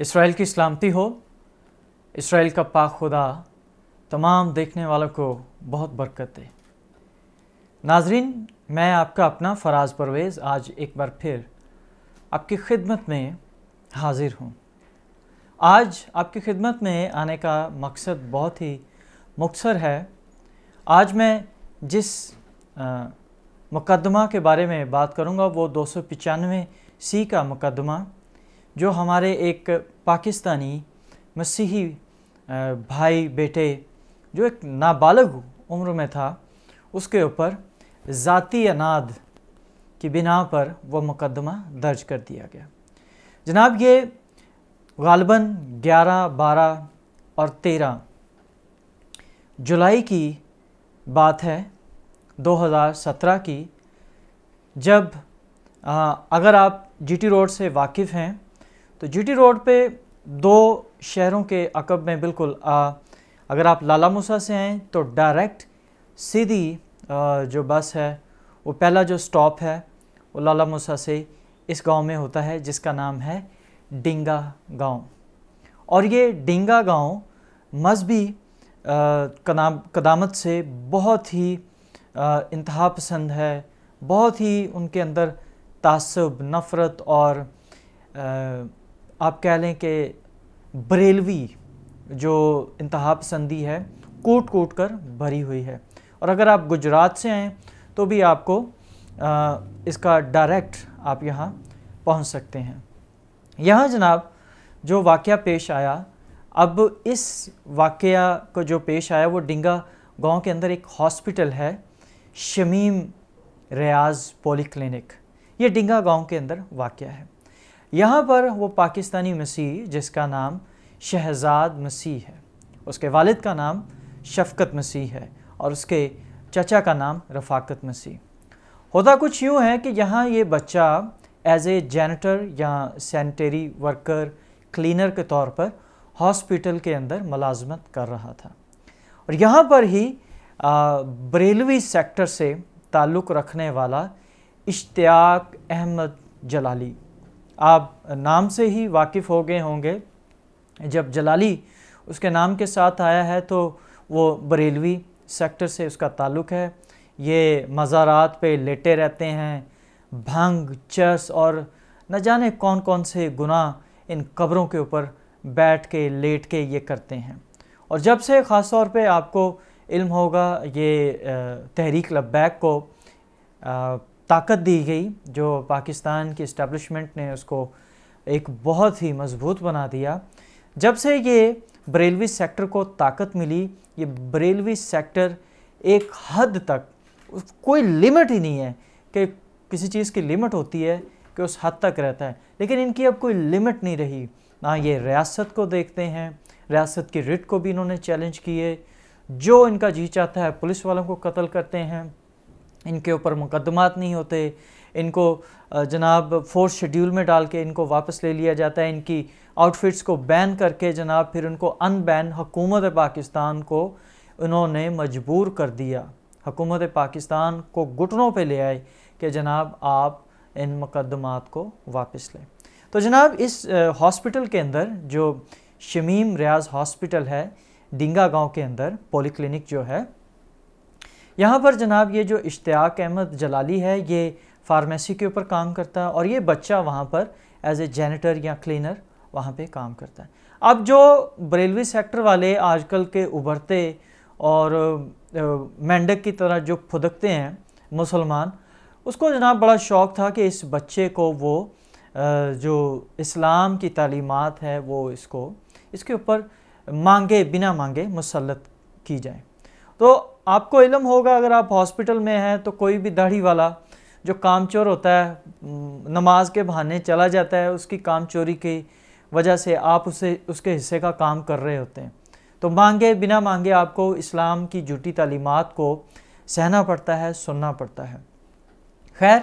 Israel की सलामती हो। इसराइल का पाक खुदा तमाम देखने वालों को बहुत बरकत दे। नाजरीन, मैं आपका अपना फराज परवेज़ आज एक बार फिर आपकी खिदमत में हाजिर हूँ। आज आपकी खिदमत में आने का मकसद बहुत ही मुख्तसर है। आज मैं जिस मुकदमा के बारे में बात करूँगा वो 295C का मुकदमा, जो हमारे एक पाकिस्तानी मसीही भाई बेटे जो एक नाबालिग उम्र में था, उसके ऊपर ज़ाती अनाद की बिना पर वह मुकदमा दर्ज कर दिया गया। जनाब, ये गालबन 11, 12 और 13 जुलाई की बात है 2017 की, जब अगर आप GT रोड से वाकिफ़ हैं तो GT रोड पे दो शहरों के अकब में बिल्कुल अगर आप लाला मूसा से हैं तो डायरेक्ट सीधी जो बस है वो पहला जो स्टॉप है वो लाला मूसा से इस गांव में होता है जिसका नाम है डिंगा गांव। और ये डिंगा गांव मजहबी कदामत से बहुत ही इंतहा पसंद है, बहुत ही उनके अंदर तासुब, नफ़रत और आप कह लें कि बरेलवी जो इंतहा पसंदी है कूट कूट कर भरी हुई है। और अगर आप गुजरात से हैं तो भी आपको इसका डायरेक्ट आप यहाँ पहुँच सकते हैं। यहाँ जनाब जो वाक़या पेश आया, अब इस वाक़या को जो पेश आया वो डिंगा गांव के अंदर एक हॉस्पिटल है शमीम रियाज पोली क्लिनिक, ये डिंगा गांव के अंदर वाक़या है। यहाँ पर वो पाकिस्तानी मसीह जिसका नाम शहजाद मसीह है, उसके वालिद का नाम शफकत मसीह है और उसके चचा का नाम रफ़ाकत मसीह। होता कुछ यूँ है कि यहाँ ये बच्चा एज़ ए जैनिटर या सैनिटरी वर्कर, क्लीनर के तौर पर हॉस्पिटल के अंदर मुलाजमत कर रहा था। और यहाँ पर ही बरेलवी सेक्टर से ताल्लुक़ रखने वाला इश्तियाक अहमद जलाली, आप नाम से ही वाकिफ़ हो गए होंगे। जब जलाली उसके नाम के साथ आया है तो वो बरेलवी सेक्टर से उसका ताल्लुक़ है। ये मज़ारात पे लेटे रहते हैं, भांग, चस और न जाने कौन कौन से गुनाह इन कब्रों के ऊपर बैठ के लेट के ये करते हैं। और जब से ख़ास तौर पे आपको इल्म होगा ये तहरीक लब्बैक को ताकत दी गई, जो पाकिस्तान की इस्टेब्लिशमेंट ने उसको एक बहुत ही मजबूत बना दिया। जब से ये बरेलवी सेक्टर को ताकत मिली, ये बरेलवी सेक्टर एक हद तक, कोई लिमिट ही नहीं है कि किसी चीज़ की लिमिट होती है कि उस हद तक रहता है, लेकिन इनकी अब कोई लिमिट नहीं रही। ना ये रियासत को देखते हैं, रियासत की रिट को भी इन्होंने चैलेंज किए, जो इनका जी चाहता है पुलिस वालों को कत्ल करते हैं, इनके ऊपर मुकदमात नहीं होते, इनको जनाब 4th शेड्यूल में डाल के इनको वापस ले लिया जाता है, इनकी आउटफिट्स को बैन करके जनाब फिर उनको अनबैन, हुकूमत पाकिस्तान को उन्होंने मजबूर कर दिया, हुकूमत पाकिस्तान को घुटनों पे ले आए कि जनाब आप इन मुकदमात को वापस लें। तो जनाब इस हॉस्पिटल के अंदर जो शमीम रियाज हॉस्पिटल है डिंगा गांव के अंदर, पोली क्लिनिक जो है, यहाँ पर जनाब ये जो इश्तियाक अहमद जलाली है ये फार्मेसी के ऊपर काम करता है और ये बच्चा वहाँ पर एज ए जैनिटर या क्लीनर वहाँ पे काम करता है। अब जो बरेलवी सेक्टर वाले आजकल के उभरते और मेंढक की तरह जो फुदकते हैं मुसलमान, उसको जनाब बड़ा शौक़ था कि इस बच्चे को वो जो इस्लाम की तालीमात है वो इसको इसके ऊपर मांगे बिना मांगे मुसलत की जाए। तो आपको इल्म होगा अगर आप हॉस्पिटल में हैं तो कोई भी दाढ़ी वाला जो कामचोर होता है, नमाज के बहाने चला जाता है, उसकी कामचोरी की वजह से आप उसे उसके हिस्से का काम कर रहे होते हैं, तो मांगे बिना मांगे आपको इस्लाम की झूठी तालीमात को सहना पड़ता है, सुनना पड़ता है। खैर,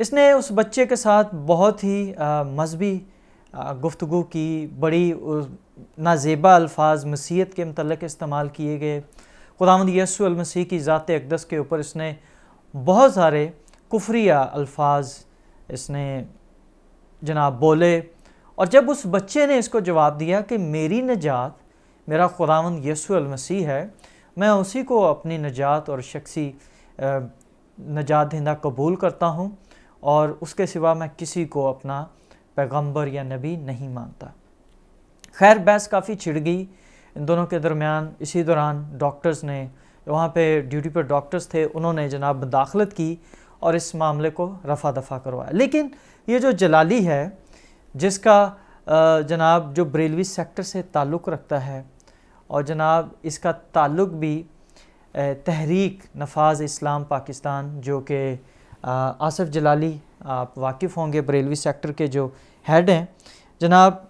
इसने उस बच्चे के साथ बहुत ही मजहबी गुफ्तगू की, बड़ी नाजेबा अल्फाज मसीहत के मुतल्लिक़ इस्तेमाल किए गए, खुदावंद यीशु अल मसीह की ज़ात अक़दस के ऊपर इसने बहुत सारे कुफ्रिया अल्फाज इसने जनाब बोले और जब उस बच्चे ने इसको जवाब दिया कि मेरी नजात मेरा खुदावंद यसू अलमसीह है, मैं उसी को अपनी नजात और शख्सी नजात दहिंदा कबूल करता हूँ और उसके सिवा मैं किसी को अपना पैगंबर या नबी नहीं मानता। खैर बहस काफ़ी छिड़ गई इन दोनों के दरमियान। इसी दौरान डॉक्टर्स ने, वहाँ पे ड्यूटी पर डॉक्टर्स थे, उन्होंने जनाब मुदाखलत की और इस मामले को रफ़ा दफ़ा करवाया। लेकिन ये जो जलाली है जिसका जनाब जो बरेलवी सेक्टर से ताल्लुक़ रखता है और जनाब इसका ताल्लुक़ भी तहरीक नफाज इस्लाम पाकिस्तान जो कि आसिफ जलाली आप वाकिफ़ होंगे बरेलवी सेक्टर के जो हेड हैं जनाब,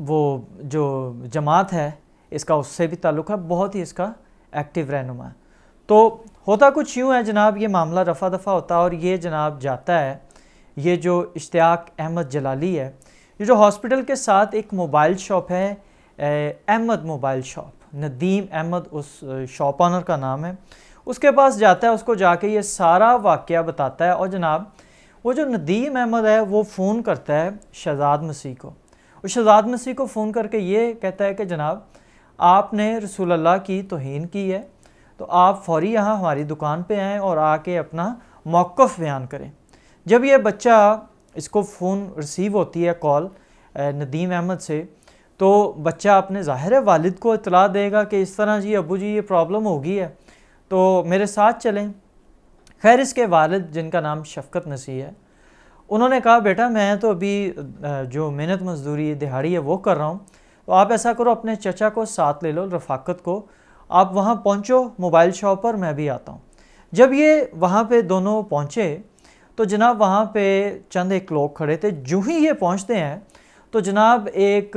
वो जो जमात है इसका उससे भी ताल्लुक़ है, बहुत ही इसका एक्टिव रहनुमा। तो होता कुछ यूँ है जनाब, ये मामला रफ़ा दफ़ा होता है और ये जनाब जाता है, ये जो इश्तियाक अहमद जलाली है, ये जो हॉस्पिटल के साथ एक मोबाइल शॉप है, अहमद मोबाइल शॉप, नदीम अहमद उस शॉप ऑनर का नाम है, उसके पास जाता है। उसको जाके ये सारा वाक़या बताता है और जनाब वो जो नदीम अहमद है वो फ़ोन करता है शहजाद मसीह को। और शहजाद मसीह को फ़ोन करके ये कहता है कि जनाब आपने रसूल अल्लाह की तौहीन की है, तो आप फौरी यहाँ हमारी दुकान पे आएँ और आके अपना मौक़िफ़ बयान करें। जब ये बच्चा इसको फ़ोन रिसीव होती है कॉल नदीम अहमद से, तो बच्चा अपने ज़ाहिर वालिद को इतला देगा कि इस तरह जी अबू जी ये प्रॉब्लम हो गई है, तो मेरे साथ चलें। खैर इसके वालिद जिनका नाम शफकत मसीह है, उन्होंने कहा बेटा मैं तो अभी जो मेहनत मजदूरी दिहाड़ी है वो कर रहा हूँ, तो आप ऐसा करो अपने चचा को साथ ले लो, रफाकत को, आप वहाँ पहुँचो मोबाइल शॉप पर, मैं भी आता हूँ। जब ये वहाँ पे दोनों पहुँचे तो जनाब वहाँ पे चंद एक लोग खड़े थे। जूँ ही ये पहुँचते हैं तो जनाब एक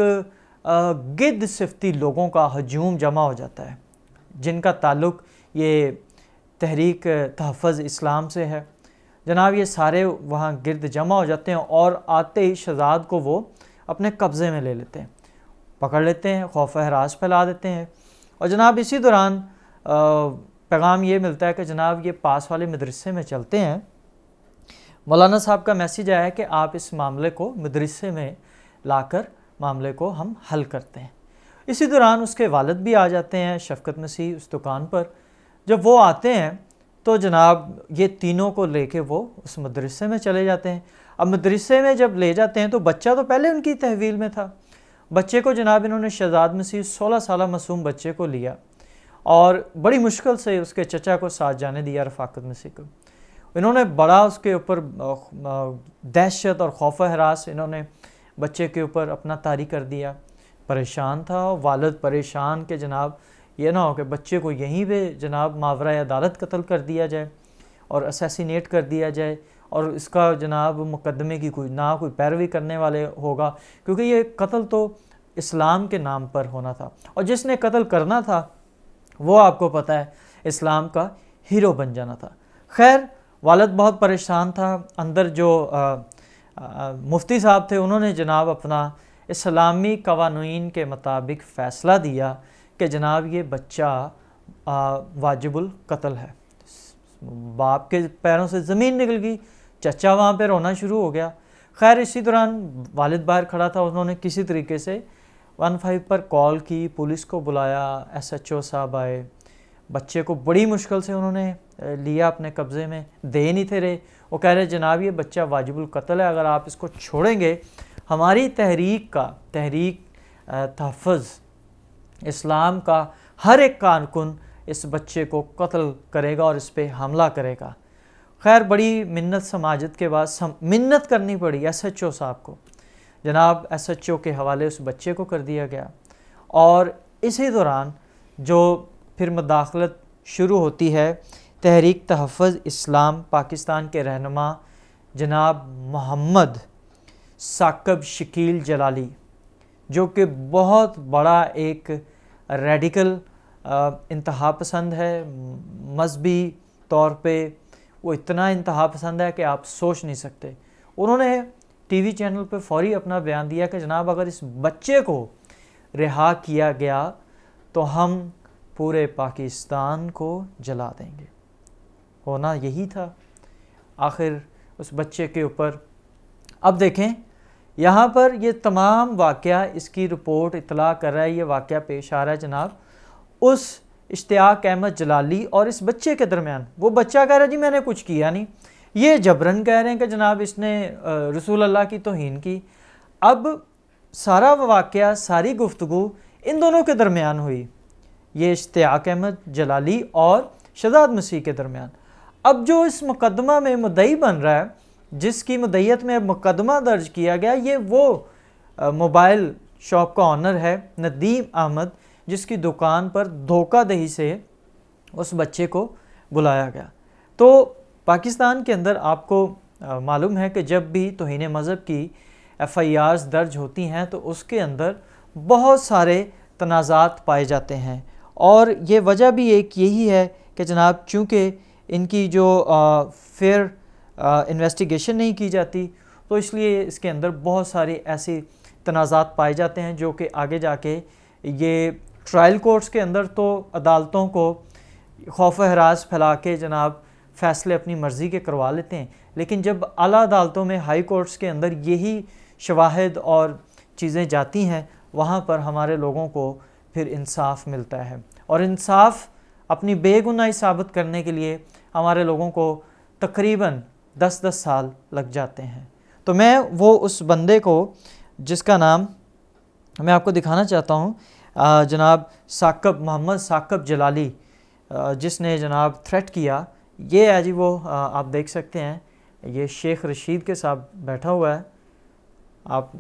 गिद्ध सिफ्ती लोगों का हजूम जमा हो जाता है जिनका ताल्लुक़ ये तहरीक तहफ़्फ़ुज़ इस्लाम से है। जनाब ये सारे वहाँ गिर्द जमा हो जाते हैं और आते ही शहज़ाद को वो अपने कब्ज़े में ले लेते हैं, पकड़ लेते हैं, खौफ हरास फैला देते हैं। और जनाब इसी दौरान पैगाम ये मिलता है कि जनाब ये पास वाले मदरसे में चलते हैं, मौलाना साहब का मैसेज आया है कि आप इस मामले को मदरसे में लाकर मामले को हम हल करते हैं। इसी दौरान उसके वालिद भी आ जाते हैं शफकत मसीह उस दुकान पर। जब वो आते हैं तो जनाब ये तीनों को लेके वो उस मदरसे में चले जाते हैं। अब मदरसे में जब ले जाते हैं तो बच्चा तो पहले उनकी तहवील में था। बच्चे को जनाब इन्होंने शहजाद मसीह 16 साल मासूम बच्चे को लिया और बड़ी मुश्किल से उसके चचा को साथ जाने दिया रफाकत मसीह को। इन्होंने बड़ा उसके ऊपर दहशत और खौफ हरास इन्होंने बच्चे के ऊपर अपना तारी कर दिया। परेशान था वालिद, परेशान कि जनाब ये ना हो कि बच्चे को यहीं पे जनाब मावरा अदालत कत्ल कर दिया जाए और असैसिनेट कर दिया जाए और इसका जनाब मुकदमे की कोई ना कोई पैरवी करने वाले होगा, क्योंकि ये कत्ल तो इस्लाम के नाम पर होना था और जिसने कत्ल करना था वो आपको पता है इस्लाम का हीरो बन जाना था। खैर वालिद बहुत परेशान था। अंदर जो मुफ्ती साहब थे उन्होंने जनाब अपना इस्लामी कवानीन के मुताबिक फ़ैसला दिया कि जनाब ये बच्चा वाजिबुल कत्ल है। बाप के पैरों से ज़मीन निकल गई, चचा वहाँ पे रोना शुरू हो गया। खैर इसी दौरान वालिद बाहर खड़ा था, उन्होंने किसी तरीके से 115 पर कॉल की, पुलिस को बुलाया, SHO साहब आए, बच्चे को बड़ी मुश्किल से उन्होंने लिया अपने कब्ज़े में, दे नहीं थे रहे। वो कह रहे जनाब ये बच्चा वाजिबुल कत्ल है, अगर आप इसको छोड़ेंगे हमारी तहरीक का, तहरीक तहफ़्फ़ुज़ इस्लाम का हर एक कारकुन इस बच्चे को कत्ल करेगा और इस पर हमला करेगा। खैर बड़ी मिन्नत समाजत के बाद मिन्नत करनी पड़ी SHO साहब को, जनाब SHO के हवाले उस बच्चे को कर दिया गया। और इसी दौरान जो फिर मुदाखलत शुरू होती है तहरीक तहफ़्फ़ुज़ इस्लाम पाकिस्तान के रहनुमा जनाब मोहम्मद साक़ब शकील जलाली, जो कि बहुत बड़ा एक रेडिकल इंतहा पसंद है, मजहबी तौर पे वो इतना इंतहा पसंद है कि आप सोच नहीं सकते। उन्होंने TV चैनल पे फौरी अपना बयान दिया कि जनाब अगर इस बच्चे को रिहा किया गया तो हम पूरे पाकिस्तान को जला देंगे। होना यही था। आखिर उस बच्चे के ऊपर अब देखें यहाँ पर ये तमाम वाक़या इसकी रिपोर्ट इतला कर रहा है, ये वाक़या पेश आ रहा है जनाब उस इश्तियाक अहमद जलाली और इस बच्चे के दरमियान। वो बच्चा कह रहा है जी मैंने कुछ किया नहीं, ये जबरन कह रहे हैं कि जनाब इसने रसूल अल्लाह की तौहीन की। अब सारा वाक़या सारी गुफ्तगू इन दोनों के दरमियान हुई, ये इश्तियाक अहमद जलाली और शहज़ाद मसीह के दरमियान। अब जो इस मुकदमा में मुद्दई बन रहा है, जिसकी मुद्दईयत में मुकदमा दर्ज किया गया, ये वो मोबाइल शॉप का ऑनर है नदीम अहमद, जिसकी दुकान पर धोखादही से उस बच्चे को बुलाया गया। तो पाकिस्तान के अंदर आपको मालूम है कि जब भी तौहीन मज़हब की एफआईआर्स दर्ज होती हैं तो उसके अंदर बहुत सारे तनाज़ात पाए जाते हैं, और ये वजह भी एक यही है कि जनाब चूँकि इनकी जो फेयर इन्वेस्टिगेशन नहीं की जाती, तो इसलिए इसके अंदर बहुत सारे ऐसे तनाज़ात पाए जाते हैं जो कि आगे जाके ये ट्रायल कोर्ट्स के अंदर तो अदालतों को खौफ हरास फैला के जनाब फ़ैसले अपनी मर्ज़ी के करवा लेते हैं, लेकिन जब आला अदालतों में हाई कोर्ट्स के अंदर यही शवाहिद और चीज़ें जाती हैं, वहाँ पर हमारे लोगों को फिर इंसाफ मिलता है। और इंसाफ अपनी बेगुनाही साबित करने के लिए हमारे लोगों को तकरीबन 10-10 साल लग जाते हैं। तो मैं वो उस बंदे को जिसका नाम मैं आपको दिखाना चाहता हूँ जनाब मोहम्मद साक़ब जलाली, जिसने जनाब थ्रेट किया, ये है जी वो आप देख सकते हैं, ये शेख रशीद के साथ बैठा हुआ है। आप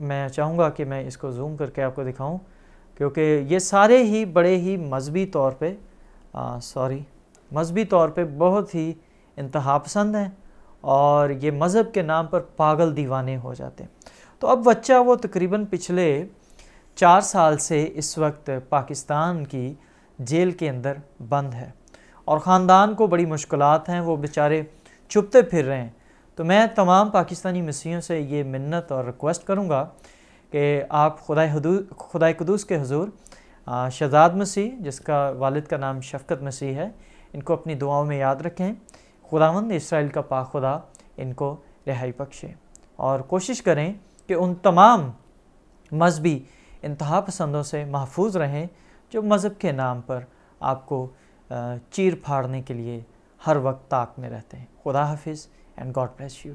मैं चाहूँगा कि मैं इसको जूम करके आपको दिखाऊँ, क्योंकि ये सारे ही बड़े ही मजहबी तौर पे बहुत ही इंतहा पसंद हैं और ये मज़हब के नाम पर पागल दीवाने हो जाते हैं। तो अब बच्चा वो तकरीबन पिछले 4 साल से इस वक्त पाकिस्तान की जेल के अंदर बंद है और ख़ानदान को बड़ी मुश्किलात हैं, वो बेचारे छुपते फिर रहे हैं। तो मैं तमाम पाकिस्तानी मसीहियों से ये मिन्नत और रिक्वेस्ट करूँगा कि आप खुदाए कुदूस के हुजूर शहज़ाद मसीह, जिसका वालिद का नाम शफ़कत मसीह है, इनको अपनी दुआओं में याद रखें। खुदावंद इसराइल का पाक खुदा इनको रिहाई बख्शे और कोशिश करें कि उन तमाम मजहबी इंतहा पसंदों से महफूज रहें जो मज़हब के नाम पर आपको चीर फाड़ने के लिए हर वक्त ताक में रहते हैं। खुदा हाफिज़ एंड गॉड ब्लेस यू।